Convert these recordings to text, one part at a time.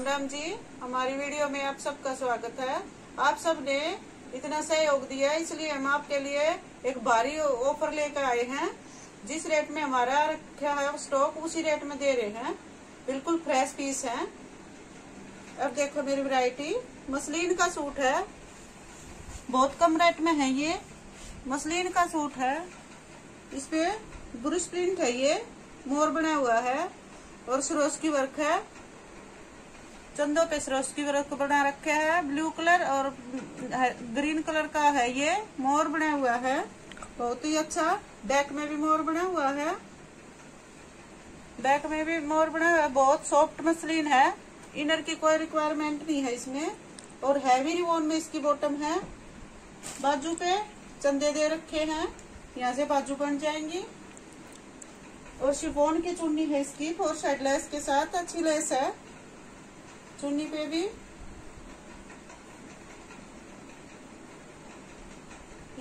राम राम जी, हमारी वीडियो में आप सबका स्वागत है। आप सबने इतना सहयोग दिया, इसलिए हम आपके लिए एक भारी ऑफर लेकर आए हैं। जिस रेट में हमारा रखा है स्टॉक उसी रेट में दे रहे हैं। बिल्कुल फ्रेश पीस है। अब देखो मेरी वैरायटी मसलिन का सूट है, बहुत कम रेट में है। ये मसलिन का सूट है, इसपे ब्रुश प्रिंट है, ये मोर बना हुआ है और सरोस्की वर्क है। चंदों पे सरोस्की वर्क बना रखे है। ब्लू कलर और ग्रीन कलर का है, ये मोर बना हुआ है। बहुत ही अच्छा। बैक में भी मोर बना हुआ है, बैक में भी मोर बना हुआ है। बहुत सॉफ्ट मसलिन है, इनर की कोई रिक्वायरमेंट नहीं है इसमें। और हैवी रिवॉन में इसकी बॉटम है। बाजू पे चंदे दे रखे हैं, यहाँ से बाजू बन जाएंगी। और शिफॉन की चुन्नी है इसकी, फोर साइड लेस के साथ अच्छी लेस है चुन्नी पे भी।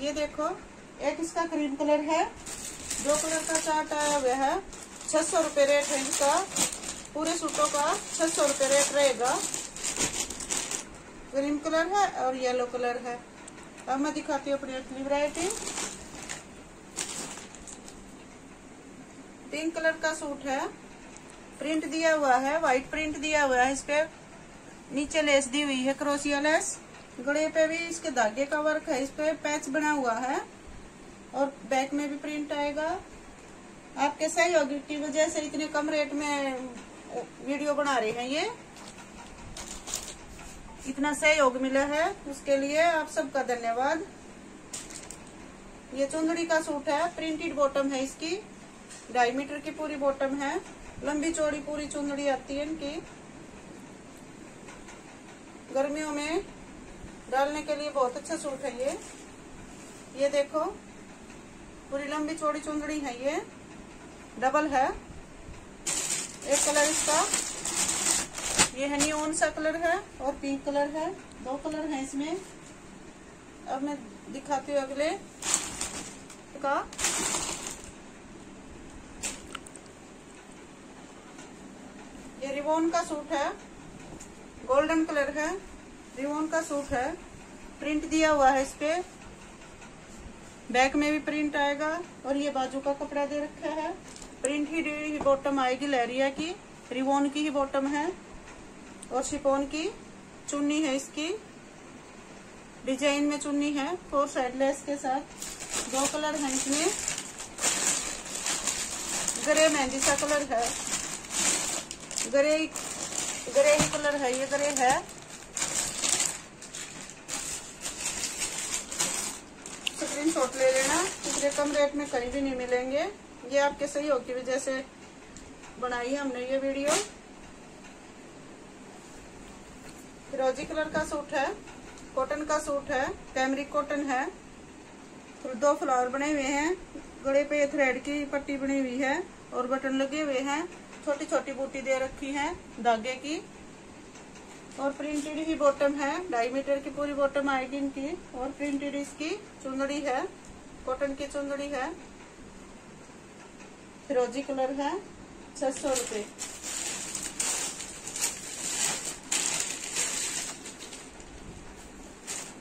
ये देखो एक इसका क्रीम कलर है, दो कलर का चार्ट आया हुआ है। 600 रुपये रेट है इसका। पूरे सूटों का 600 रुपये रेट रहेगा। क्रीम कलर है और येलो कलर है। अब मैं दिखाती हूँ अपनी अपनी वैरायटी। पिंक कलर का सूट है, प्रिंट दिया हुआ है, व्हाइट प्रिंट दिया हुआ है। इस पे नीचे लेस दी हुई है, क्रोशिया लेस। गले पे भी इसके धागे का वर्क है, इस पे पैच बना हुआ है और बैक में भी प्रिंट आएगा। आपके सहयोग की वजह से इतने कम रेट में वीडियो बना रहे हैं, ये इतना सहयोग मिला है, उसके लिए आप सबका धन्यवाद। ये चुंदड़ी का सूट है, प्रिंटेड बॉटम है इसकी, 2.5 मीटर की पूरी बॉटम है। लंबी चौड़ी पूरी चुंदड़ी आती है इनकी। गर्मियों में डालने के लिए बहुत अच्छा सूट है ये। ये देखो पूरी लंबी चौड़ी चुंदड़ी है, ये डबल है। एक कलर इसका ये है, नियॉन सा कलर है और पिंक कलर है। दो कलर है इसमें। अब मैं दिखाती हूँ अगले का। ये रिवॉन का सूट है, गोल्डन कलर है, रिवॉन का सूट है, प्रिंट दिया हुआ है इस पे, बैक में भी प्रिंट आएगा। और ये बाजू का कपड़ा दे रखा है, प्रिंट ही बॉटम आएगी, लहरिया की रिवॉन की ही बॉटम है और शिफॉन की चुन्नी है इसकी। डिजाइन में चुन्नी है, 4 साइड लेस के साथ। दो कलर है इसमें। ग्रे मेहंदी सा कलर है, ग्रे ही कलर है, ये ग्रे है। स्क्रीनशॉट ले लेना, इतने कम रेट में कहीं भी नहीं मिलेंगे। ये आपके सहयोग की वजह से बनाई है हमने ये वीडियो। फिरोजी कलर का सूट है, कॉटन का सूट है, कैमरिक कॉटन है। 2 फ्लावर बने हुए हैं, गले पे थ्रेड की पट्टी बनी हुई है और बटन लगे हुए हैं। छोटी छोटी बूटी दे रखी है धागे की और प्रिंटेड ही बॉटम है। 2.5 मीटर की पूरी बॉटम आएगी इनकी और प्रिंटेड इसकी चुंदड़ी है, कॉटन की चुंदड़ी है, फिरोजी कलर है। 600 रुपये।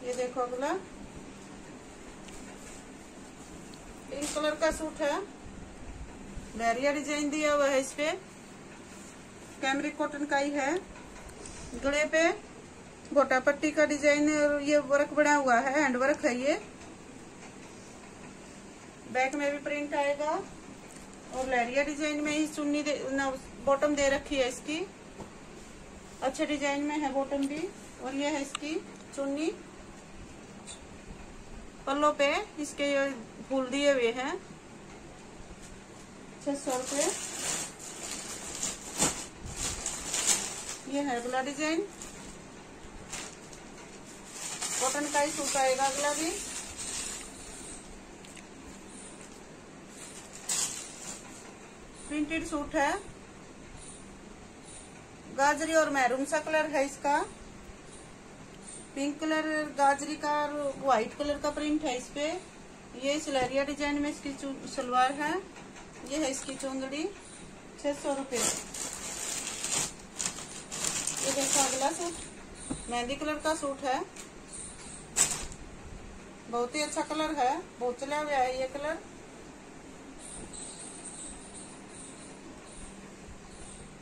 ये देखो अगला पिंक कलर का सूट है, लहरिया डिजाइन दिया हुआ है इसपे, कैमरिक कॉटन का ही है। गले पे गोटा पट्टी का डिजाइन और ये वर्क बना हुआ है, हैंड वर्क है ये। बैक में भी प्रिंट आएगा और लहरिया डिजाइन में ही चुन्नी बॉटम दे रखी है इसकी। अच्छे डिजाइन में है बॉटम भी। और ये है इसकी चुन्नी, पल्लों पे इसके फूल दिए हुए हैं। 600 रुपये। ये है अगला डिजाइन, कॉटन का ही सूट आएगा अगला भी। प्रिंटेड सूट है, गाजरी और मैरून सा कलर है इसका। पिंक कलर गाजरी का और व्हाइट कलर का प्रिंट है इसपे। ये सिलेरिया डिजाइन में इसकी सलवार है। ये है इसकी चुंदड़ी। 600 रुपये। ये देखो अगला सूट मेहंदी कलर का सूट है, बहुत ही अच्छा कलर है, बहुत चला हुआ है ये कलर।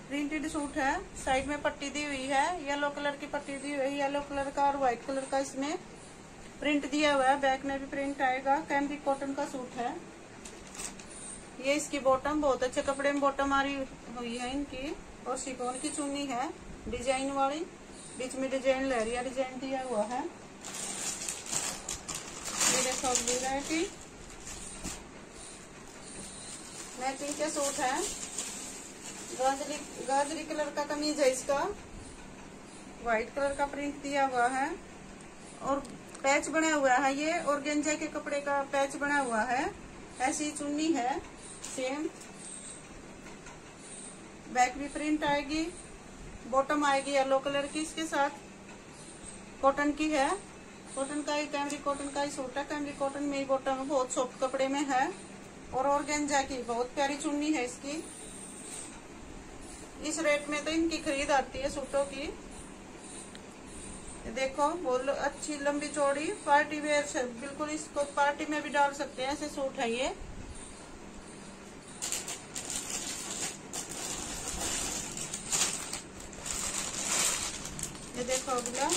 प्रिंटेड सूट है, साइड में पट्टी दी हुई है, येलो कलर की पट्टी दी हुई है, येलो कलर का और व्हाइट कलर का इसमें प्रिंट दिया हुआ है, बैक में भी प्रिंट आएगा। कैंबिक कॉटन का सूट है ये। इसकी बॉटम बहुत अच्छे कपड़े में बॉटम आ रही हुई है इनकी, और शिफॉन की चुन्नी है डिजाइन वाली, बीच में डिजाइन लहरिया डिजाइन दिया हुआ है। मेरे साथ वैरायटी मैचिंग के सूट है। गाजरी कलर का कमीज है इसका, व्हाइट कलर का प्रिंट दिया हुआ है और पैच बना हुआ है, ये ऑर्गेन्जा के कपड़े का पैच बना हुआ है। ऐसी चुन्नी है सेम, बैक भी प्रिंट आएगी, बॉटम आएगी येलो कलर की इसके साथ, कॉटन की है, कॉटन का ही कैमरी कॉटन का ही सूट है। कैमरी कॉटन में ही बॉटम बहुत सॉफ्ट कपड़े में है और ऑर्गेन्जा की बहुत प्यारी चुन्नी है इसकी। इस रेट में तो इनकी खरीद आती है सूटों की। देखो बहुत अच्छी लंबी चौड़ी पार्टी वेयर है, बिल्कुल इसको पार्टी में भी डाल सकते हैं, ऐसे सूट है ये। ये देखो अगला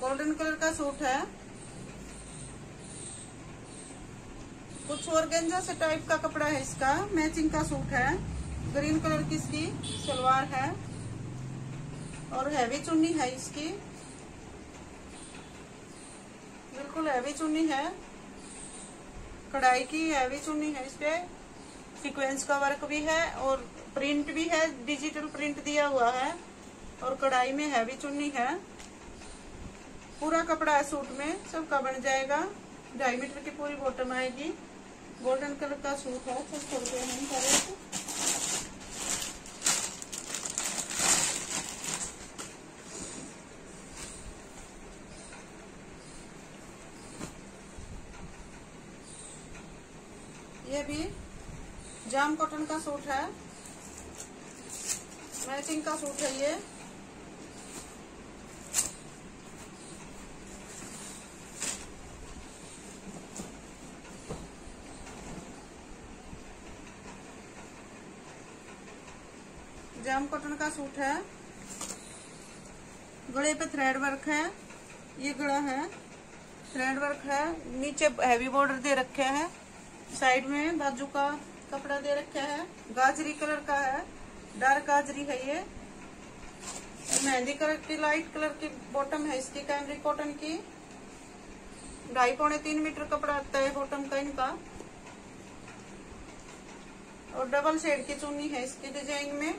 गोल्डन कलर का सूट है, कुछ ऑर्गेन्जा से टाइप का कपड़ा है इसका, मैचिंग का सूट है। ग्रीन कलर की इसकी सलवार है और हैवी चुन्नी है इसकी, बिल्कुल हैवी चुन्नी है, कढ़ाई की हैवी चुन्नी है। इसपे सीक्वेंस का वर्क भी है और प्रिंट भी है, डिजिटल प्रिंट दिया हुआ है और कढ़ाई में हैवी चुन्नी है। पूरा कपड़ा है सूट में सबका बन जाएगा, 2.5 मीटर की पूरी बॉटम आएगी। गोल्डन कलर का सूट है, 600 रुपये में करेंगे। ये भी जाम कॉटन का सूट है, मैचिंग का सूट है ये। जाम कॉटन का सूट है, गले पे थ्रेड वर्क है, ये गला है थ्रेड वर्क है, नीचे हैवी बॉर्डर दे रखे हैं, साइड में बाजू का कपड़ा दे रखा है, गाजरी कलर का है, डार्क गाजरी है ये। मेहंदी कलर की लाइट कलर की बॉटम है इसकी, कैमरी कॉटन की, 2.5-3 मीटर कपड़ा आता है बॉटम का इनका, और डबल शेड की चुन्नी है इसकी डिजाइन में,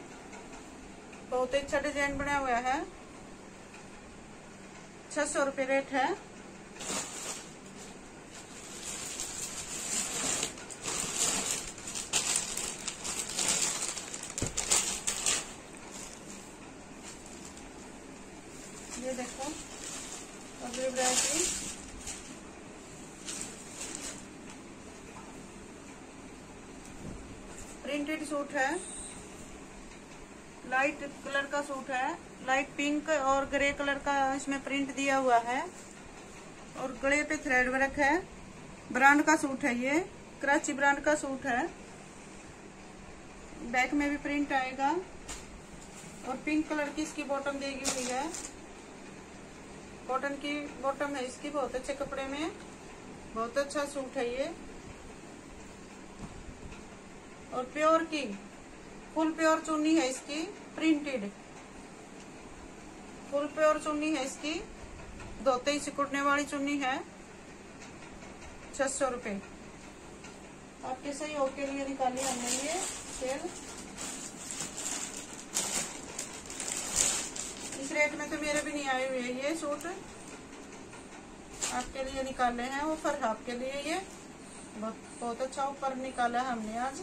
बहुत अच्छा डिजाइन बना हुआ है। 600 रुपये रेट है। ये देखो अगली वैरायटी, प्रिंटेड सूट है, लाइट कलर का सूट है, लाइट पिंक और ग्रे कलर का इसमें प्रिंट दिया हुआ है और गले पे थ्रेड वर्क है। ब्रांड का सूट है ये, कराची ब्रांड का सूट है, बैक में भी प्रिंट आएगा और पिंक कलर की इसकी बॉटम देगी हुई है, कॉटन की बॉटम है इसकी, बहुत अच्छे कपड़े में, बहुत अच्छा सूट है ये। और प्योर की फुल प्योर चुन्नी है इसकी, प्रिंटेड फुल प्योर चुन्नी है इसकी, धोते ही सिकुड़ने वाली चुन्नी है। 600 रुपये। आपके सहयोग के लिए निकाली हमने ये सेल। इस रेट में तो मेरे भी नहीं आए हुए ये सूट, आपके लिए निकाले हैं ऑफर, आपके लिए ये बहुत अच्छा ऑफर निकाला है हमने आज।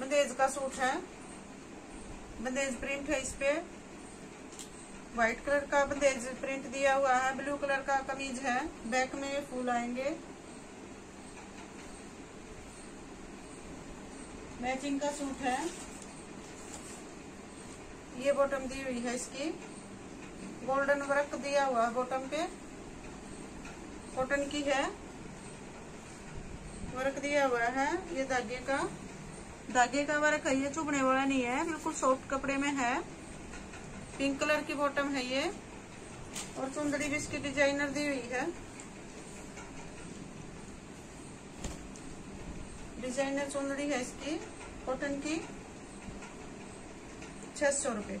बंदेज का सूट है, बंदेज प्रिंट है इसपे, व्हाइट कलर का बंदेज प्रिंट दिया हुआ है, ब्लू कलर का कमीज है, बैक में फूल आएंगे, मैचिंग का सूट है। ये बॉटम दी हुई है इसकी, गोल्डन वर्क दिया हुआ बॉटम पे, कॉटन की है, वर्क दिया हुआ है। ये धागे का वर्क है, ये चुभने वाला नहीं है, बिल्कुल सॉफ्ट कपड़े में है। पिंक कलर की बॉटम है ये, और चुंदड़ी भी इसकी डिजाइनर दी हुई है, डिजाइनर चुंदड़ी है इसकी, कॉटन की, 600 रुपये।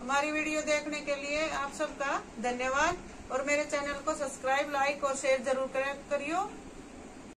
हमारी वीडियो देखने के लिए आप सबका धन्यवाद, और मेरे चैनल को सब्सक्राइब, लाइक और शेयर जरूर करियो।